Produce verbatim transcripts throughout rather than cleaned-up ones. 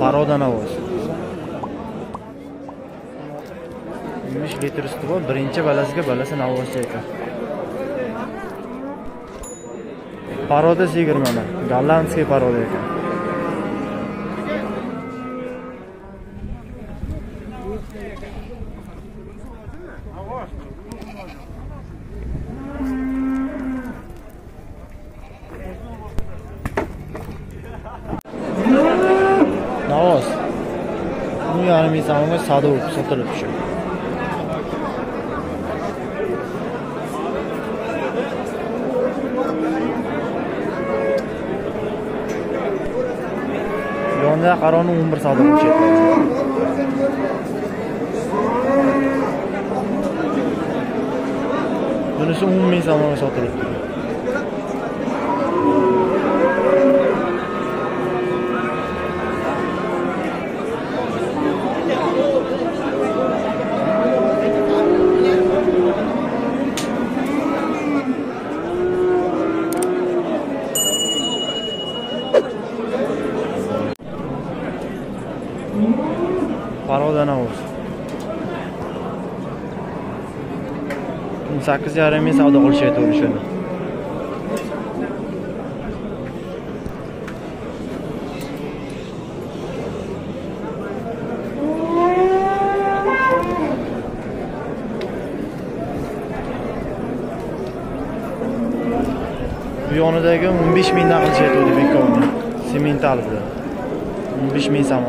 Paroda naoz. Mish getirishdi bu birinchi balasiga balasi navozcha ekan. Paroda yigirma ming. Gollandskiy paroda ekan. Navaz. Bu yarım insanımız sade olup satılıp şu. Yonda karanı on bir sade olup şey. Bunası on insanımız satılıp. Parodan avuz. sakkiz yarim ming savdo qilishaydi o'shani. Bu yonidagi o'n besh mingdan qilishaydi o'zi bekovni. Semental bilan. o'n besh ming so'm.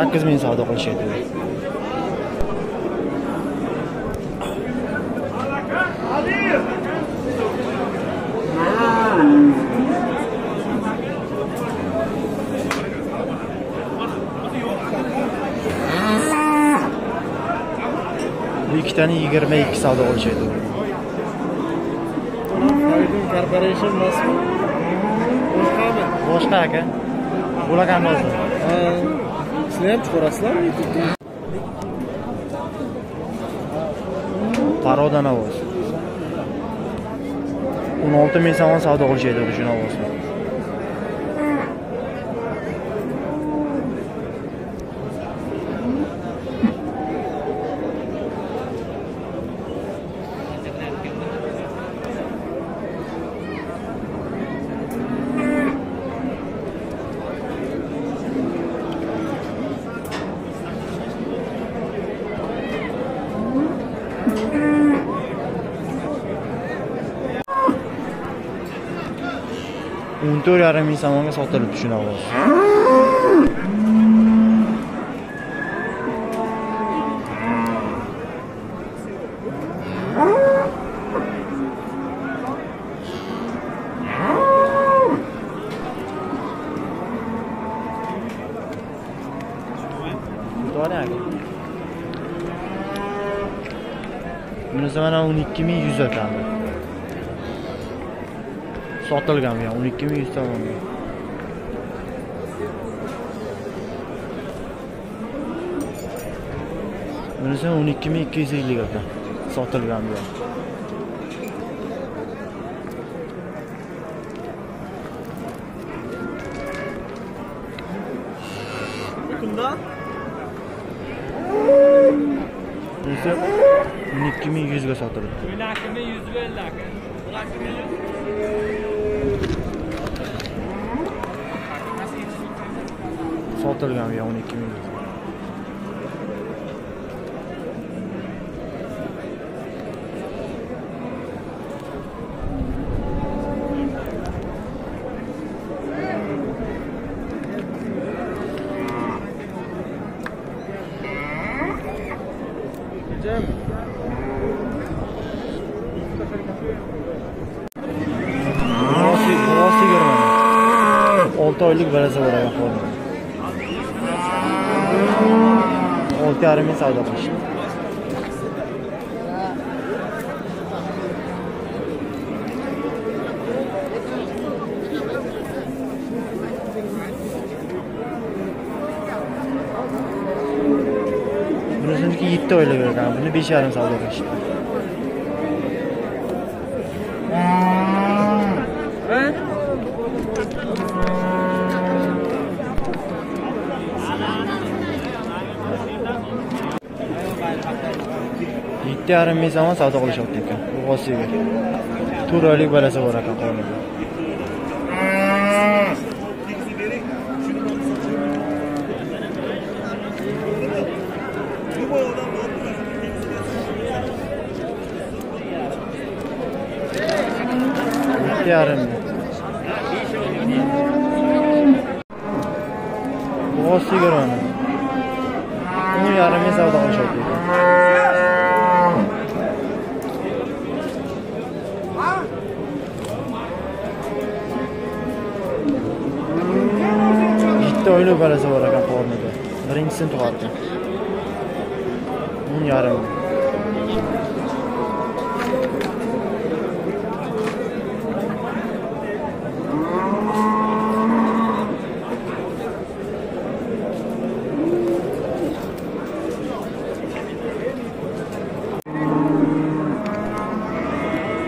sakkiz ming savdo qilishadi. Bu ikkitani yigirma ikki savdo qilishadi. Corporation Moskva. Boshqami? Boshqa aka. Bo'lgan bo'lsin. Paroda navoz. o'n olti ming so'm savdo qilishadi bu navozni. o'n to'rt yarim ming so'mga sotilib tushunadi. Bunisi mana o'n ikki ming yuz o'tadi. Sotilgan ya o'n ikki ming yuz so'm. Bunisi o'n ikki ming ikki yuz ellik ota sotilgan ya. Bunda bunisi o'n ikki ming yuz ga sotilibdi. o'n ikki ming yuz ellik aka. o'n ikki ming yuz sotilgan ya o'n ikki ming. to'ylik berazalar yapıldı. Olti yarımı savda başladı. Burasındaki yetti öyle bir rakam. Bunu beş yarım savda başladı. yetti yarım ming so'm savdo qilishyapti ekan. Urg'osiga. Turalik balasi bor ekan qo'lida. yetti yarım ming. Urg'osiga rona. o'n yarım ming savdo qilishyapti ekan. To'ylik balasi bor ekan qo'lida. Birinchisini tug'ardi. o'n yarim.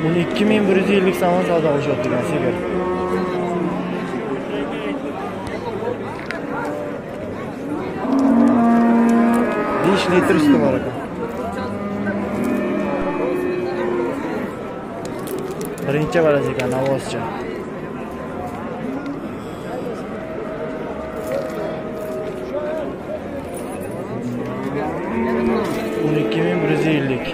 o'n ikki ming bir yuz ellik so'm savdo qilishyapti ekan sigir. besh litr suti bor ekan. Birinchi balaz ekan, navozcha. o'n ikki ming bir yuz ellik.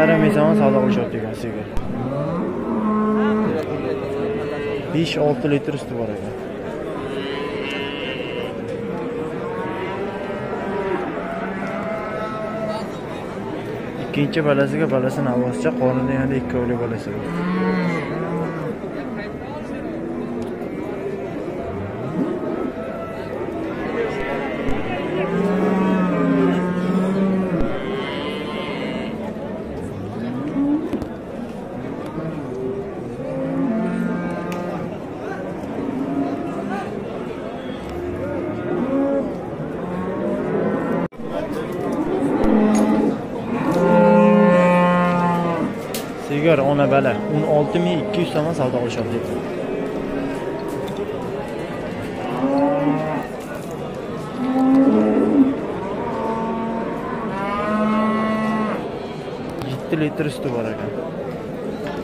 Yarım mezon savdo qilishyapti ekan sigir. besh olti litr suti bor ekan. Ikkinchi balasiga balasi navozcha, qornida yana ikkovlik balasi bor. Sigir ona bala o'n olti ming ikki yuz so'm savdo qilishyapti. yetti litr suti bor ekan.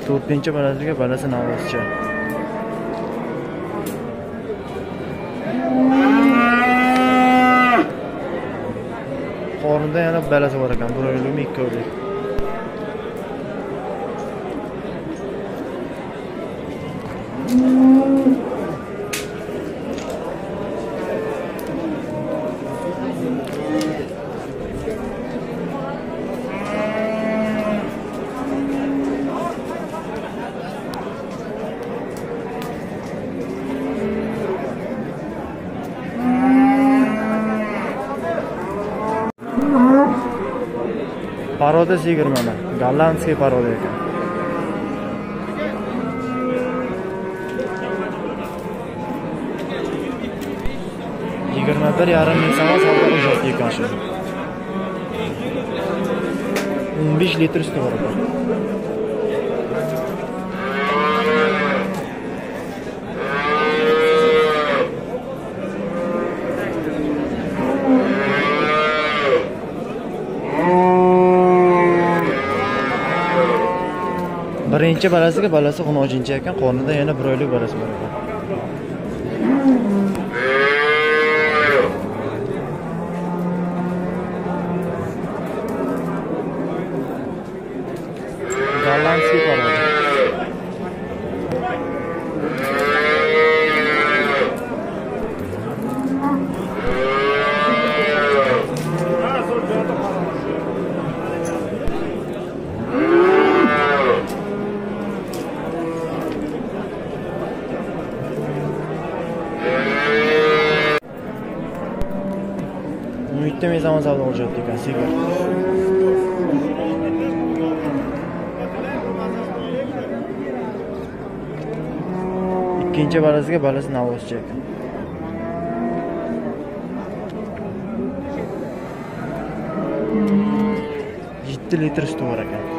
to'rtinchi balasiga balasi navozcha. Qornida yana balasi bor ekan. Bir oylikmi, ikki oylik. Paroda sigir mana. Gollandskiy paroda ekan. yigirma bir yarim ming so'm savdo qilishyapti ekan shu. o'n besh litr suti bor ekan. Birinchi balasiga balasi xunojinchi ekan, qornida yana bir oylik balasi bor ekan. Gollandskiy paroda. Tymi zamazalı olacak diye sigara. İkinci balazga balaz navuz çek. Yetti litre su var ekan.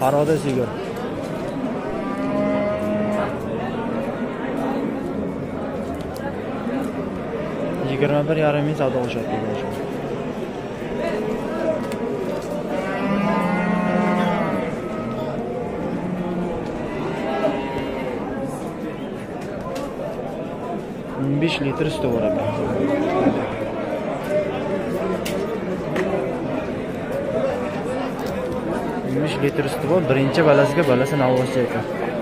Paroda sigara. Yigirma bir yarim ming savdo olacak. o'n besh litr suti bor ekan. o'n besh litr suti bor, birinchi balasiga balasi navbatchi ekan.